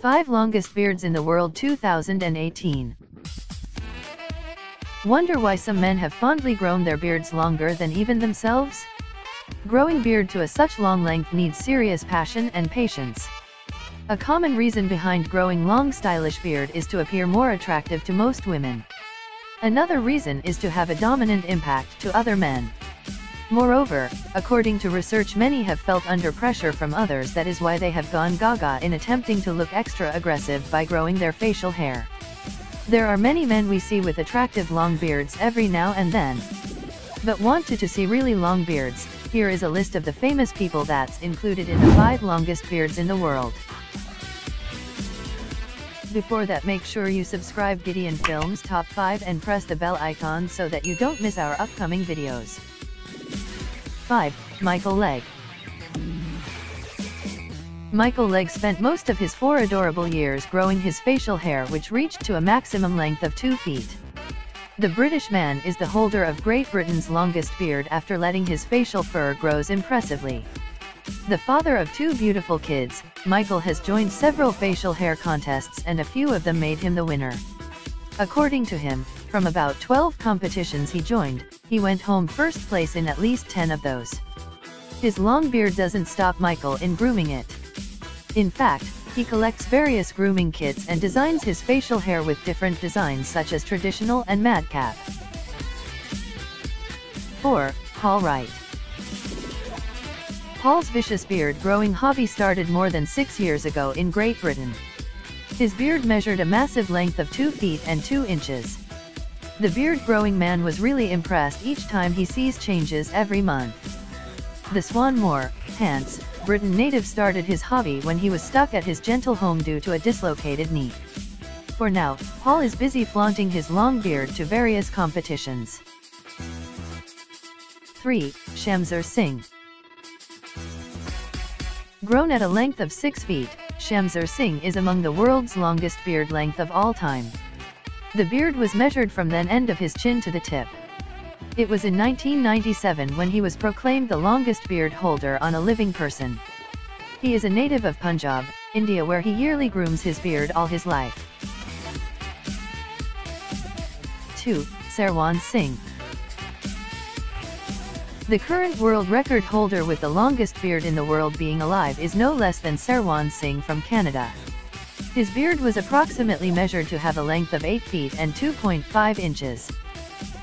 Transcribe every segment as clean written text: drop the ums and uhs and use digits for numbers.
5 Longest Beards in the World 2018. Wonder why some men have fondly grown their beards longer than even themselves? Growing beard to a such long length needs serious passion and patience. A common reason behind growing long stylish beard is to appear more attractive to most women. Another reason is to have a dominant impact to other men. Moreover, according to research, many have felt under pressure from others. That is why they have gone gaga in attempting to look extra aggressive by growing their facial hair. There are many men we see with attractive long beards every now and then. But wanted to see really long beards, here is a list of the famous people that's included in the 5 longest beards in the world. Before that, make sure you subscribe Gideon Films Top 5 and press the bell icon so that you don't miss our upcoming videos. 5. Michael Legge. Michael Legge spent most of his 4 adorable years growing his facial hair, which reached to a maximum length of 2 feet. The British man is the holder of Great Britain's longest beard after letting his facial fur grows impressively. The father of 2 beautiful kids, Michael has joined several facial hair contests, and a few of them made him the winner. According to him, from about 12 competitions he joined, he went home first place in at least 10 of those. His long beard doesn't stop Michael in grooming it. In fact, he collects various grooming kits and designs his facial hair with different designs such as traditional and madcap. 4. Paul Wright. Paul's vicious beard growing hobby started more than 6 years ago in Great Britain. His beard measured a massive length of 2 feet and 2 inches. The beard growing man was really impressed each time he sees changes every month. The Swanmore, Hans, Britain native started his hobby when he was stuck at his gentle home due to a dislocated knee. For now, Paul is busy flaunting his long beard to various competitions. 3. Shamsher Singh. Grown at a length of 6 feet, Shamsher Singh is among the world's longest beard length of all time. The beard was measured from the end of his chin to the tip. It was in 1997 when he was proclaimed the longest beard holder on a living person. He is a native of Punjab, India, where he yearly grooms his beard all his life. 2. Sarwan Singh. The current world record holder with the longest beard in the world being alive is no less than Sarwan Singh from Canada. His beard was approximately measured to have a length of 8 feet and 2.5 inches.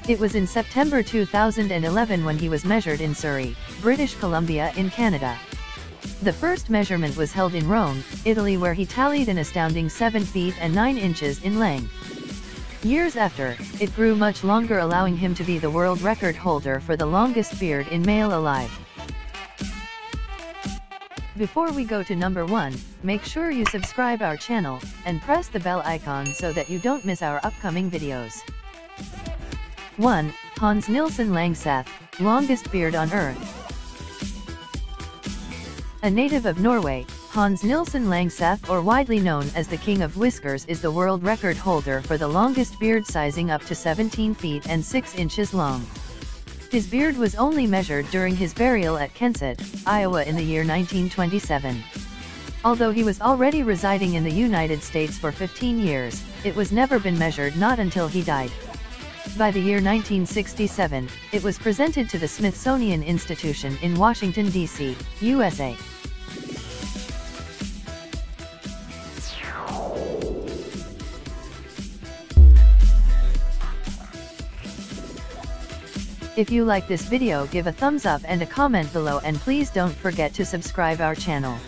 It was in September 2011 when he was measured in Surrey, British Columbia in Canada. The first measurement was held in Rome, Italy, where he tallied an astounding 7 feet and 9 inches in length. Years after, it grew much longer, allowing him to be the world record holder for the longest beard in male alive. Before we go to number 1, make sure you subscribe our channel, and press the bell icon so that you don't miss our upcoming videos. 1. Hans Nilsen Langseth, longest beard on earth. A native of Norway, Hans Nilsen Langseth, or widely known as the King of Whiskers, is the world record holder for the longest beard, sizing up to 17 feet and 6 inches long. His beard was only measured during his burial at Kensett, Iowa in the year 1927. Although he was already residing in the United States for 15 years, it was never been measured, not until he died. By the year 1967, it was presented to the Smithsonian Institution in Washington, D.C., USA. If you like this video, give a thumbs up and a comment below, and please don't forget to subscribe our channel.